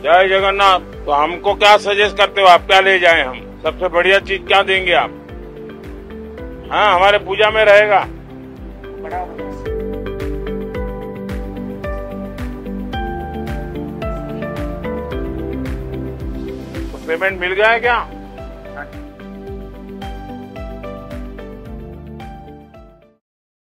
जय जगन्नाथ। तो हमको क्या सजेस्ट करते हो आप, क्या ले जाएं हम? सबसे बढ़िया चीज क्या देंगे आप? हाँ, हमारे पूजा में रहेगा। पेमेंट मिल गया है क्या?